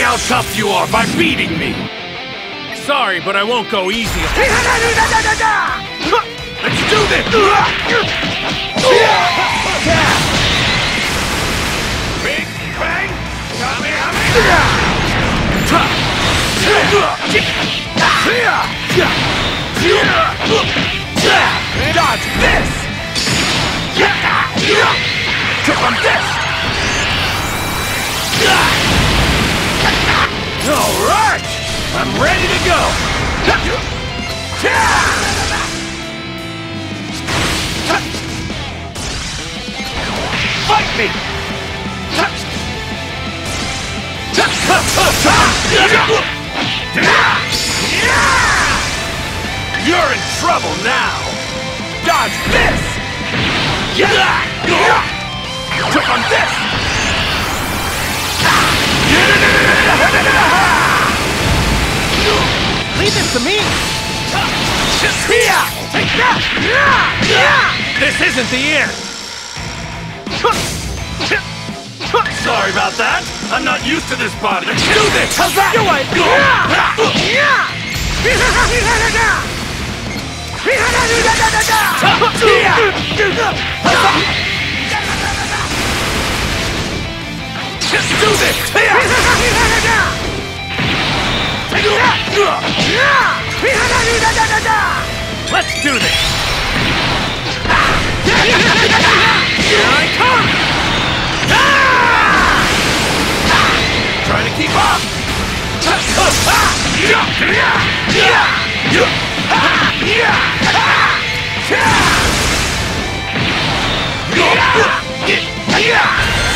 me how tough you are by beating me! Sorry, but I won't go easy. Let's do this! Big bang! Kamehame! Dodge this! Trip on this! Alright! I'm ready to go! Fight me! You're in trouble now! Dodge this! Trip on this! Leave them to me! Just here! Take that! This isn't the end! Sorry about that! I'm not used to this body! Let's do this! How's that? Do it! Just do this! Take that! Let's do this! Here I come! Trying to keep up!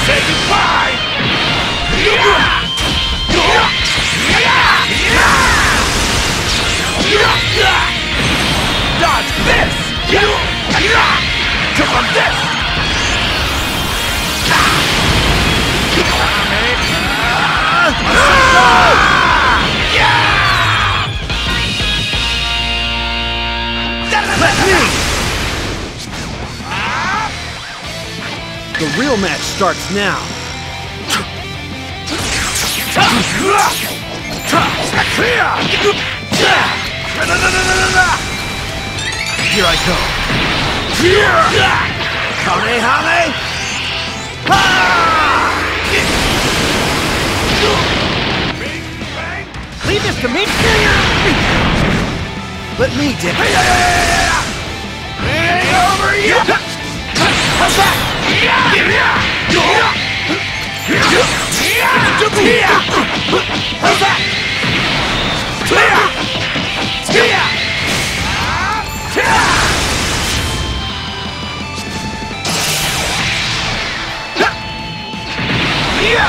Say goodbye! Dodge this! Trip on this! Let me! The real match starts now! Here I go. Kamehame! Leave this to me! Let me dip it! Over you! How's that? How's that? Let me go!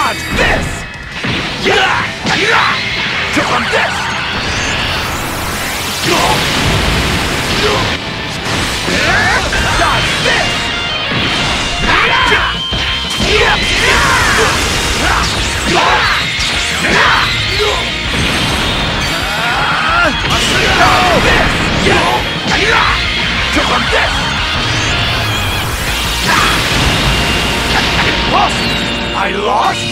Dodge this! Trip on this! Dodge this! Trip on this! I lost?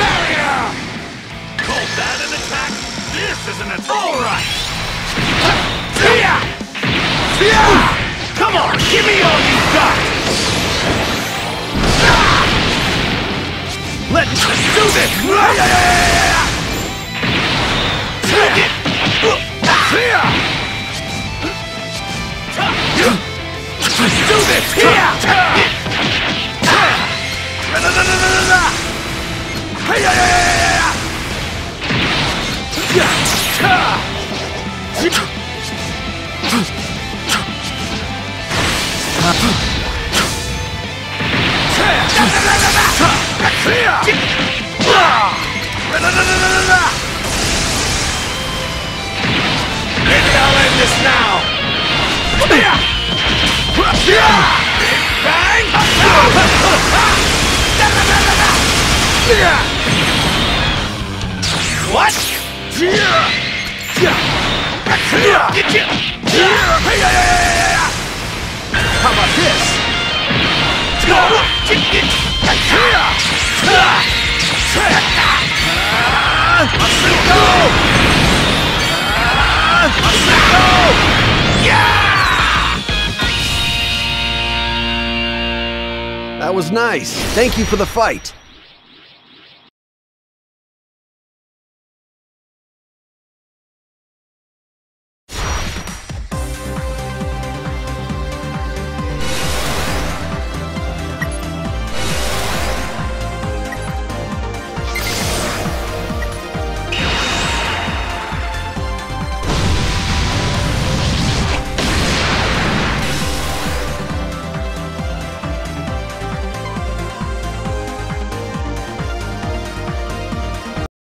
Barrier! Call that an attack? This is an attack! Alright! Come on, give me all you got! Let's do this! Take it! Let's do this! Maybe I'll end this now. Bang! What? How about this? That was nice. Thank you for the fight.